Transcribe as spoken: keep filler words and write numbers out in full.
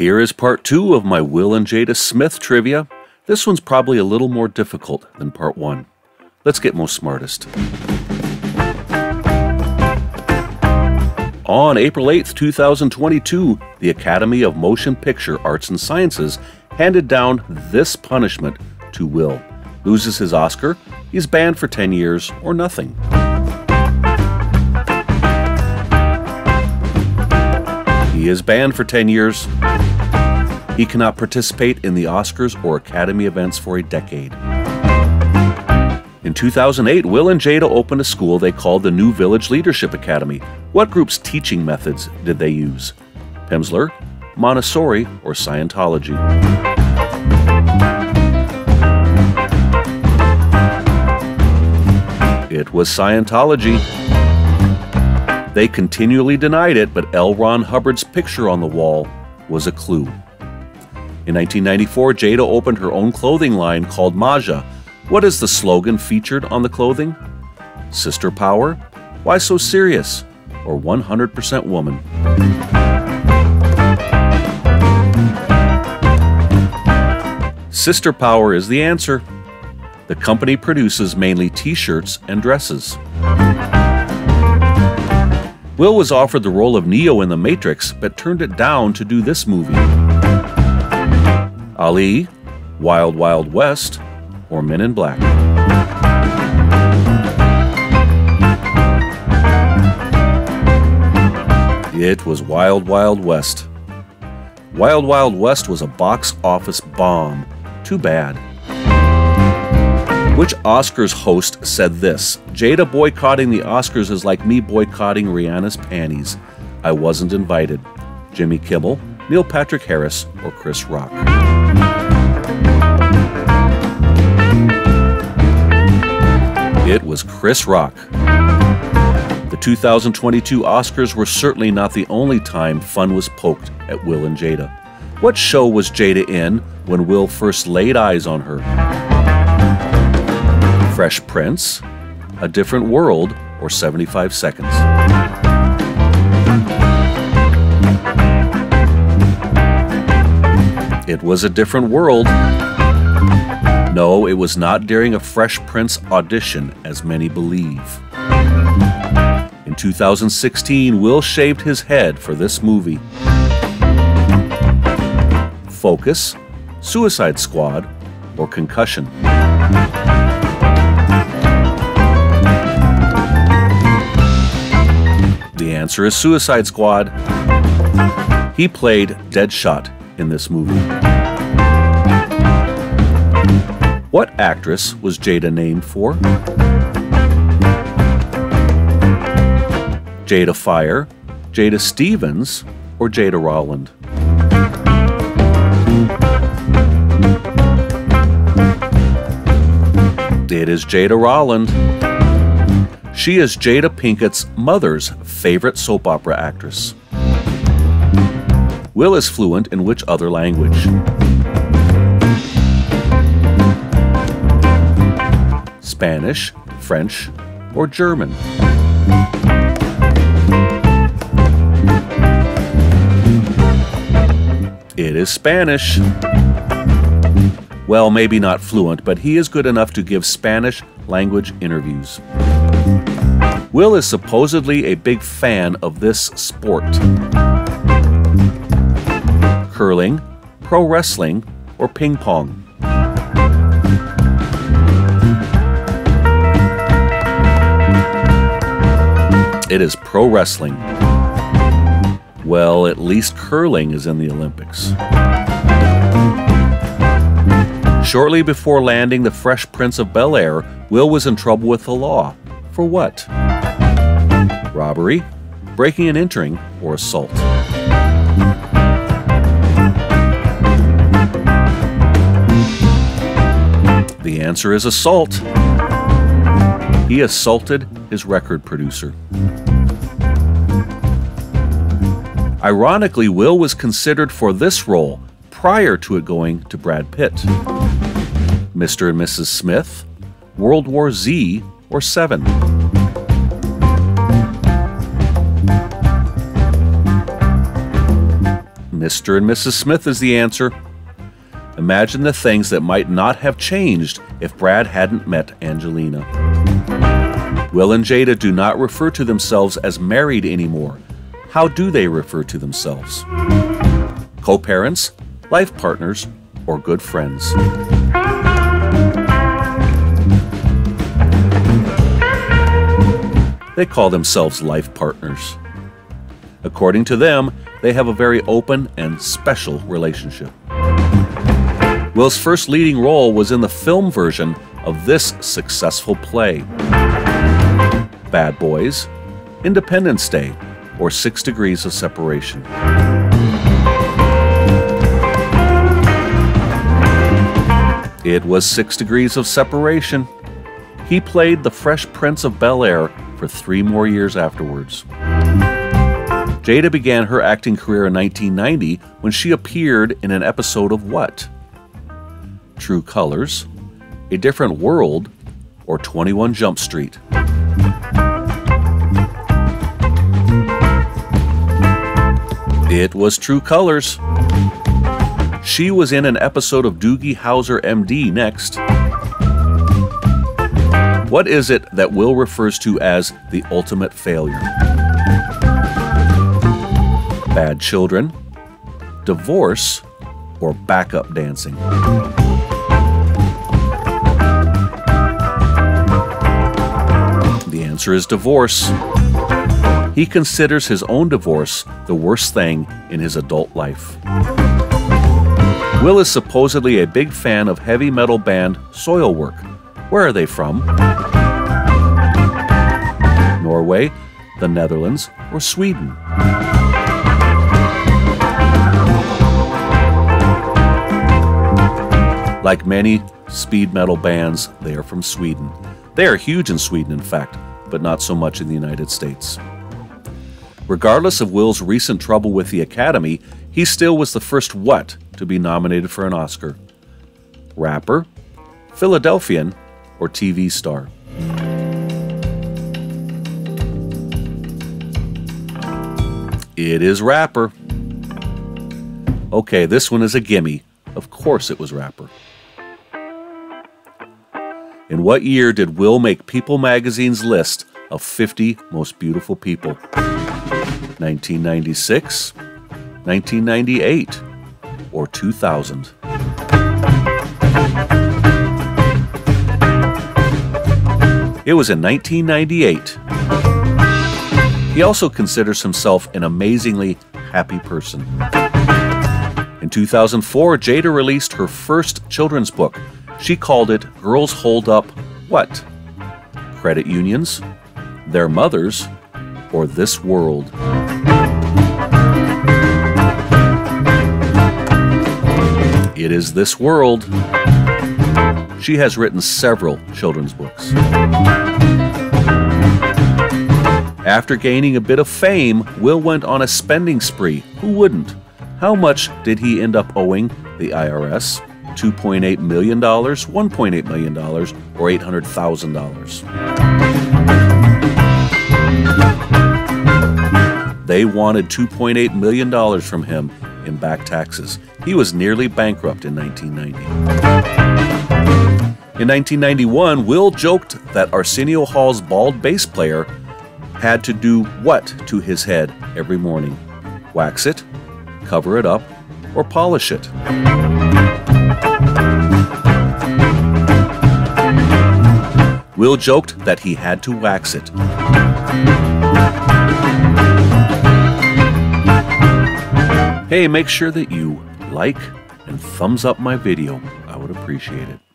Here is part two of my Will and Jada Smith trivia. This one's probably a little more difficult than part one. Let's get most smartest. On April eighth, two thousand twenty-two, the Academy of Motion Picture Arts and Sciences handed down this punishment to Will. Loses his Oscar, he's banned for ten years or nothing. He is banned for ten years. He cannot participate in the Oscars or Academy events for a decade. In two thousand eight, Will and Jada opened a school they called the New Village Leadership Academy. What group's teaching methods did they use? Pimsleur, Montessori, or Scientology? It was Scientology. They continually denied it, but L. Ron Hubbard's picture on the wall was a clue. In nineteen ninety-four, Jada opened her own clothing line called Maja. What is the slogan featured on the clothing? Sister Power, Why So Serious, or one hundred percent Woman? Sister Power is the answer. The company produces mainly t-shirts and dresses. Will was offered the role of Neo in The Matrix, but turned it down to do this movie. Ali, Wild Wild West, or Men in Black? It was Wild Wild West. Wild Wild West was a box office bomb. Too bad. Which Oscars host said this? Jada boycotting the Oscars is like me boycotting Rihanna's panties. I wasn't invited. Jimmy Kimmel, Neil Patrick Harris, or Chris Rock? It was Chris Rock. The two thousand twenty-two Oscars were certainly not the only time fun was poked at Will and Jada. What show was Jada in when Will first laid eyes on her? Fresh Prince, A Different World, or seventy-five seconds? It was A Different World. No, it was not during a Fresh Prince audition, as many believe. In two thousand sixteen, Will shaved his head for this movie. Focus, Suicide Squad, or Concussion? The answer is Suicide Squad. He played Deadshot in this movie. What actress was Jada named for? Jada Fire, Jada Stevens, or Jada Rolland? It is Jada Rolland. She is Jada Pinkett's mother's favorite soap opera actress. Will is fluent in which other language? Spanish, French, or German? It is Spanish. Well, maybe not fluent, but he is good enough to give Spanish language interviews. Will is supposedly a big fan of this sport. Curling, pro wrestling, or ping pong? It is pro wrestling. Well, at least curling is in the Olympics. Shortly before landing The Fresh Prince of Bel-Air, Will was in trouble with the law. For what? Robbery, breaking and entering, or assault? The answer is assault. He assaulted his record producer. Ironically, Will was considered for this role prior to it going to Brad Pitt. Mister and Missus Smith, World War Z, or Seven? Mister and Missus Smith is the answer. Imagine the things that might not have changed if Brad hadn't met Angelina. Will and Jada do not refer to themselves as married anymore. How do they refer to themselves? Co-parents, life partners, or good friends? They call themselves life partners. According to them, they have a very open and special relationship. Will's first leading role was in the film version of this successful play. Bad Boys, Independence Day, or Six Degrees of Separation. It was Six Degrees of Separation. He played the Fresh Prince of Bel-Air for three more years afterwards. Jada began her acting career in nineteen ninety when she appeared in an episode of what? True Colors, A Different World, or twenty-one Jump Street. It was True Colors. She was in an episode of Doogie Howser M D next. What is it that Will refers to as the ultimate failure? Bad children, divorce, or backup dancing? The answer is divorce. He considers his own divorce the worst thing in his adult life. Will is supposedly a big fan of heavy metal band Soilwork. Where are they from? Norway, the Netherlands, or Sweden? Like many speed metal bands, they are from Sweden. They are huge in Sweden, in fact, but not so much in the United States. Regardless of Will's recent trouble with the Academy, he still was the first what to be nominated for an Oscar? Rapper, Philadelphian, or T V star? It is rapper. Okay, this one is a gimme. Of course it was rapper. In what year did Will make People magazine's list of fifty most beautiful people? nineteen ninety-six, nineteen ninety-eight, or two thousand? It was in nineteen ninety-eight. He also considers himself an amazingly happy person. In two thousand four, Jada released her first children's book. She called it Girls Hold Up What? Credit Unions, Their Mothers, or This World? It is This World. She has written several children's books. After gaining a bit of fame, Will went on a spending spree. Who wouldn't? How much did he end up owing the I R S? two point eight million dollars, one point eight million dollars, or eight hundred thousand dollars? They wanted two point eight million dollars from him in back taxes. He was nearly bankrupt in nineteen ninety. In nineteen ninety-one, Will joked that Arsenio Hall's bald bass player had to do what to his head every morning? Wax it, cover it up, or polish it? Will joked that he had to wax it. Hey, make sure that you like and thumbs up my video. I would appreciate it.